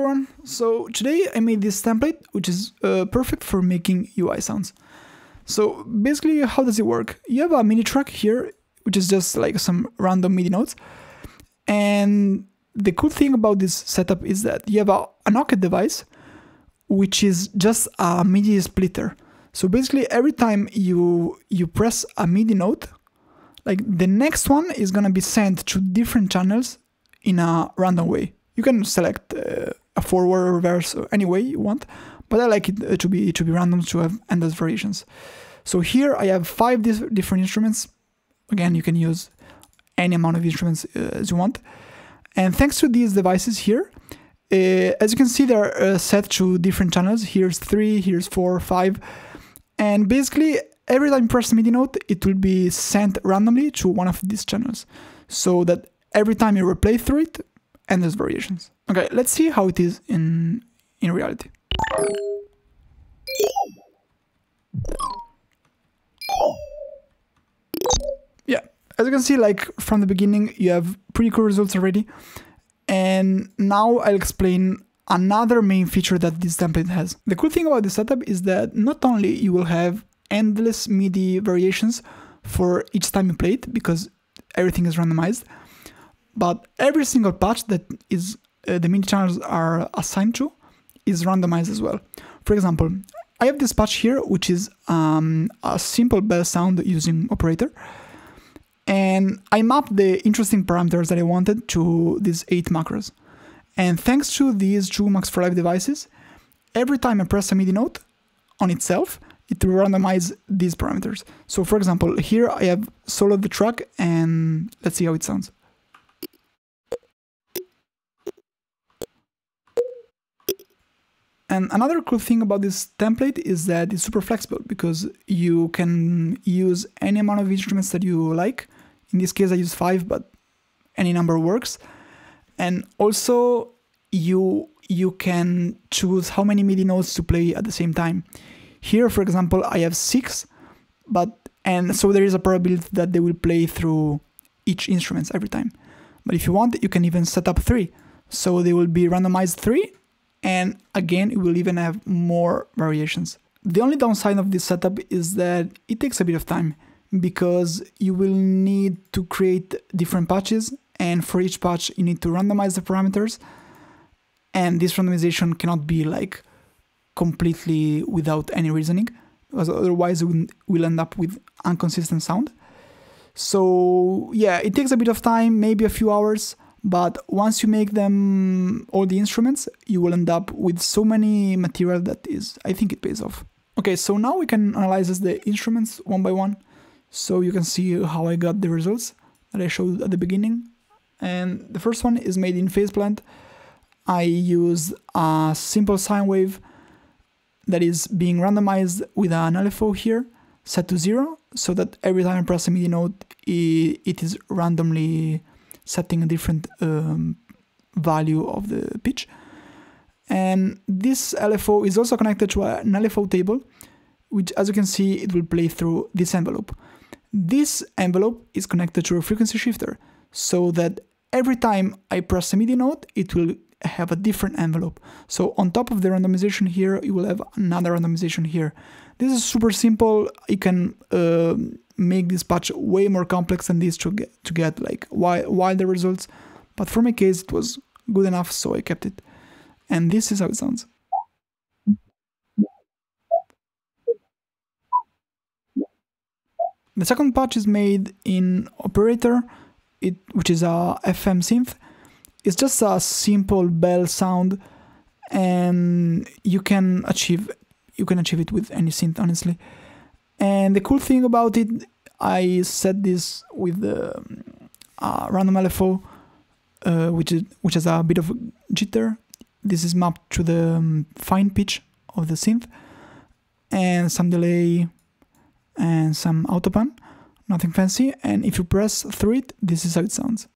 everyone! So today I made this template, which is perfect for making UI sounds. So basically, how does it work? You have a MIDI track here, which is just like some random MIDI notes. And the cool thing about this setup is that you have an Hocket device, which is just a MIDI splitter. So basically, every time you press a MIDI note, like the next one is gonna be sent to different channels in a random way. You can select a forward, reverse, or any way you want, but I like it to be random, to have endless variations. So here I have 5 different instruments. Again, you can use any amount of instruments as you want. And thanks to these devices here, as you can see, they're set to different channels. Here's 3, here's 4, 5. And basically, every time you press a MIDI note, it will be sent randomly to one of these channels, so that every time you replay through it, endless variations. Okay, let's see how it is in reality. Yeah, as you can see, like from the beginning, you have pretty cool results already. And now I'll explain another main feature that this template has. The cool thing about this setup is that not only you will have endless MIDI variations for each time you play it, because everything is randomized, but every single patch that is the MIDI channels are assigned to is randomized as well. For example, I have this patch here, which is a simple bell sound using Operator. And I mapped the interesting parameters that I wanted to these 8 macros. And thanks to these 2 Max4Live devices, every time I press a MIDI note on itself, it will randomize these parameters. So for example, here I have soloed the track, and let's see how it sounds. And another cool thing about this template is that it's super flexible, because you can use any amount of instruments that you like. In this case, I use 5, but any number works. And also, you can choose how many MIDI notes to play at the same time. Here, for example, I have 6, and so there is a probability that they will play through each instrument every time. But if you want, you can even set up 3. So they will be randomized 3, and again, it will even have more variations. The only downside of this setup is that it takes a bit of time, because you will need to create different patches, and for each patch you need to randomize the parameters, and this randomization cannot be like completely without any reasoning, because otherwise we'll end up with inconsistent sound. So yeah, it takes a bit of time, maybe a few hours, but once you make them, all the instruments, you will end up with so many material that is, I think it pays off. Okay, so now we can analyze the instruments one by one. So you can see how I got the results that I showed at the beginning. And the first one is made in Phase Plant. I used a simple sine wave that is being randomized with an LFO here, set to 0, so that every time I press a MIDI note, it is randomly setting a different value of the pitch. And this LFO is also connected to an LFO table, which, as you can see, it will play through this envelope. This envelope is connected to a frequency shifter, so that every time I press a MIDI note, it will have a different envelope. So on top of the randomization here, you will have another randomization here. This is super simple. You can make this patch way more complex than this to get like wilder results, but for my case it was good enough, so I kept it. And this is how it sounds. The second patch is made in Operator, which is a FM synth. It's just a simple bell sound, and you can achieve it with any synth, honestly. And the cool thing about it, I set this with a random LFO, which has a bit of jitter. This is mapped to the fine pitch of the synth, and some delay, and some autopan, nothing fancy. And if you press through it, this is how it sounds.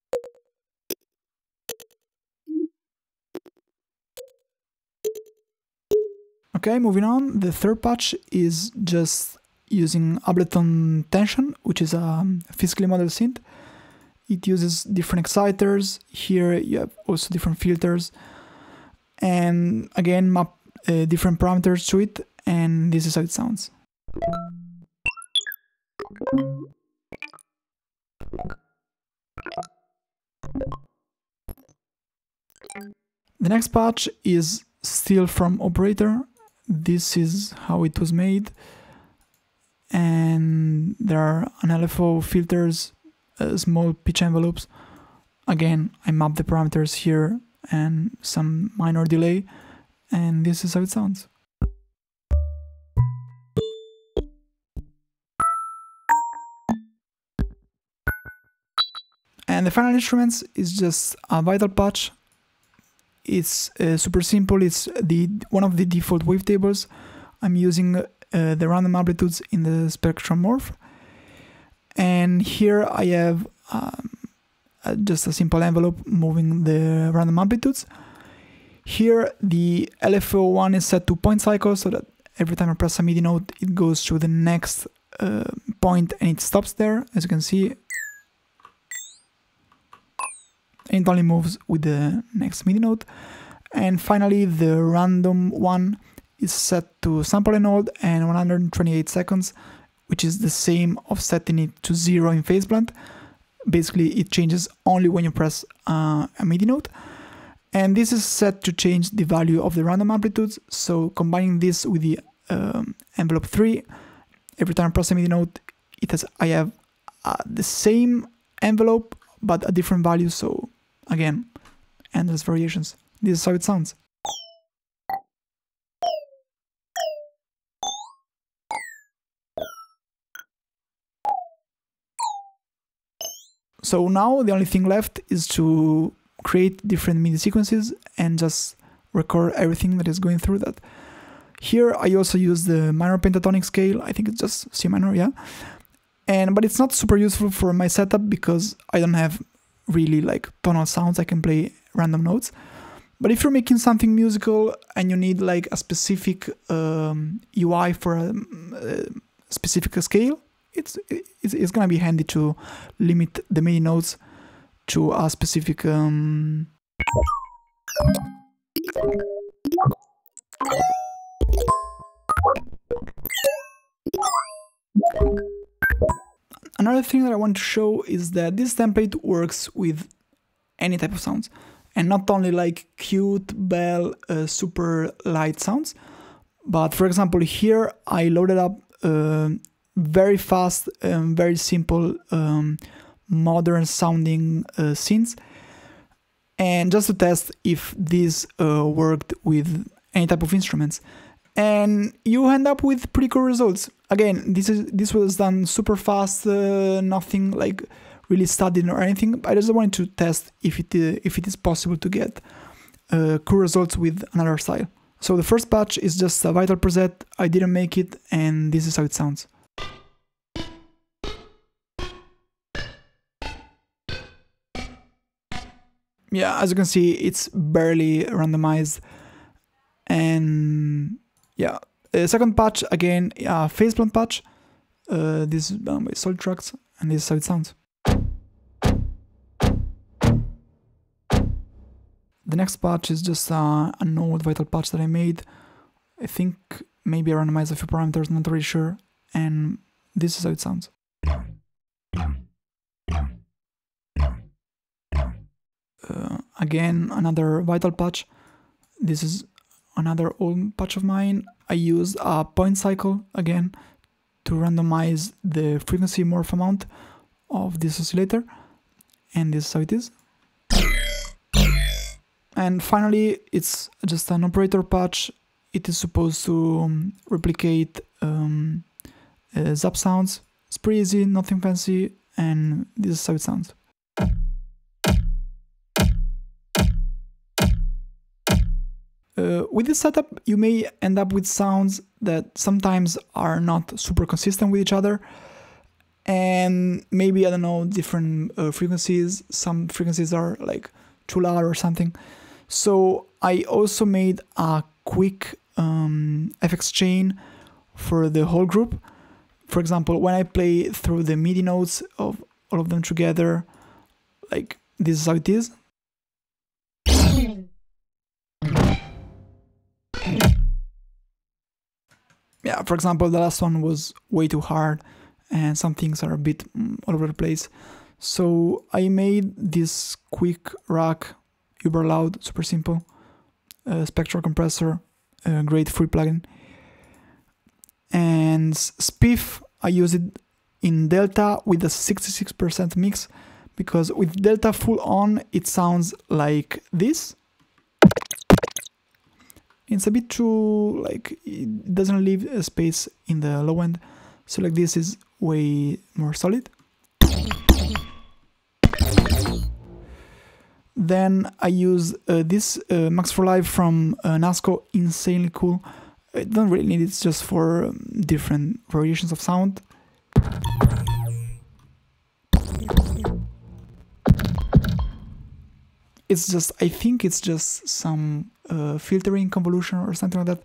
Okay, moving on, the third patch is just using Ableton Tension, which is a physically modeled synth. It uses different exciters. Here you have also different filters. and again map different parameters to it, and this is how it sounds. The next patch is still from Operator. This is how it was made, and there are an LFO filters, small pitch envelopes. Again, I map the parameters here and some minor delay, and this is how it sounds. And the final instruments is just a Vital patch. It's super simple. It's one of the default wavetables. I'm using the random amplitudes in the Spectral Morph, and here I have just a simple envelope moving the random amplitudes. Here the LFO one is set to point cycle, so that every time I press a MIDI note it goes to the next point and it stops there, as you can see. It only moves with the next MIDI note. And finally the random one is set to sample and hold and 128 seconds, which is the same of setting it to 0 in Phase Plant. Basically it changes only when you press a MIDI note, and this is set to change the value of the random amplitudes. So combining this with the envelope 3, every time I press a MIDI note it has, I have the same envelope but a different value, so again, endless variations. This is how it sounds. So now the only thing left is to create different MIDI sequences and just record everything that is going through that. Here I also use the minor pentatonic scale, I think it's just C minor, yeah. But it's not super useful for my setup because I don't have really like tonal sounds, I can play random notes. But if you're making something musical and you need like a specific UI for a specific scale, it's gonna be handy to limit the MIDI notes to a specific Another thing that I want to show is that this template works with any type of sounds, and not only like cute, bell, super light sounds, but for example here I loaded up very fast and very simple modern sounding synths, and just to test if this worked with any type of instruments. And you end up with pretty cool results. Again, this was done super fast, nothing like really studied or anything. I just wanted to test if it is possible to get cool results with another style. So the first patch is just a Vital preset. I didn't make it, and this is how it sounds. Yeah, as you can see, it's barely randomized, and yeah. Second patch, again, Phase Plant patch. This is done by Soul Tracks, and this is how it sounds. The next patch is just an old Vital patch that I made. I think maybe I randomized a few parameters, not really sure. And this is how it sounds. Again, another Vital patch. This is another old patch of mine. I used a point cycle again to randomize the frequency morph amount of this oscillator, and this is how it is. And finally it's just an Operator patch. It is supposed to replicate zap sounds. It's pretty easy, nothing fancy, and this is how it sounds. With this setup, you may end up with sounds that sometimes are not super consistent with each other, and maybe, I don't know, different frequencies. Some frequencies are like too loud or something. So I also made a quick FX chain for the whole group. For example, when I play through the MIDI notes of all of them together, like this is how it is. yeah, for example, the last one was way too hard and some things are a bit all over the place. So I made this quick rack, uber loud, super simple, Spectral Compressor, great free plugin. And Spiff, I use it in Delta with a 66% mix, because with Delta full on, it sounds like this. It's a bit too, like, it doesn't leave a space in the low end. So like this is way more solid. Then I use this Max4Live from Nazco, insanely cool. I don't really need it, it's just for different variations of sound. It's just, I think it's just some filtering convolution or something like that.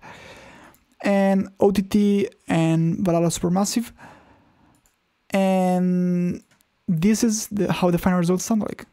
And OTT and Valhalla Supermassive. And this is how the final results sound like.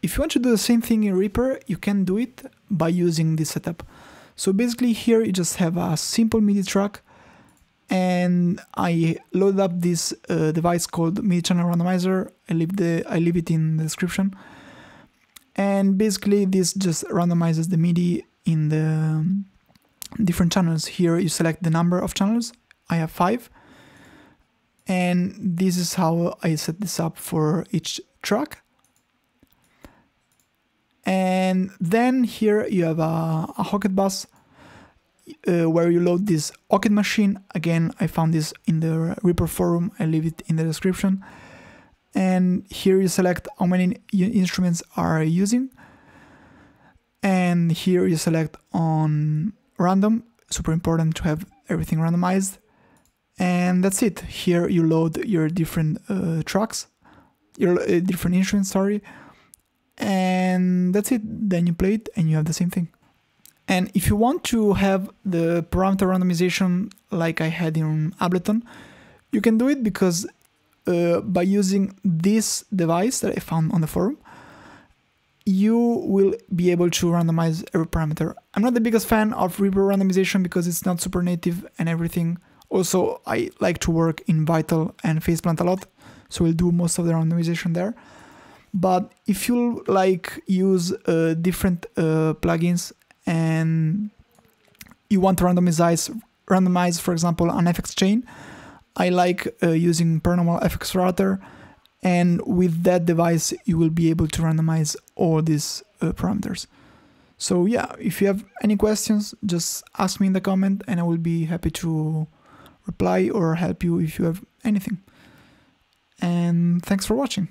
If you want to do the same thing in Reaper, you can do it by using this setup. So basically here you just have a simple MIDI track, and I load up this device called MIDI Channel Randomizer. I leave it in the description. And basically this just randomizes the MIDI in the different channels. Here you select the number of channels. I have 5. And this is how I set this up for each track. And then here you have a Hocket bus where you load this Hocket machine. Again, I found this in the Reaper forum. I leave it in the description. And here you select how many instruments are you using. And here you select on random. Super important to have everything randomized. And that's it. Here you load your different instruments. And that's it, then you play it and you have the same thing. And if you want to have the parameter randomization like I had in Ableton, you can do it because by using this device that I found on the forum, you will be able to randomize every parameter. I'm not the biggest fan of Reaper randomization because it's not super native and everything. Also, I like to work in Vital and Phase Plant a lot, so we'll do most of the randomization there. But if you like use different plugins and you want to randomize, for example, an FX chain, I like using Pernormal FX router, and with that device you will be able to randomize all these parameters. So yeah, if you have any questions, just ask me in the comment and I will be happy to reply or help you if you have anything. And thanks for watching.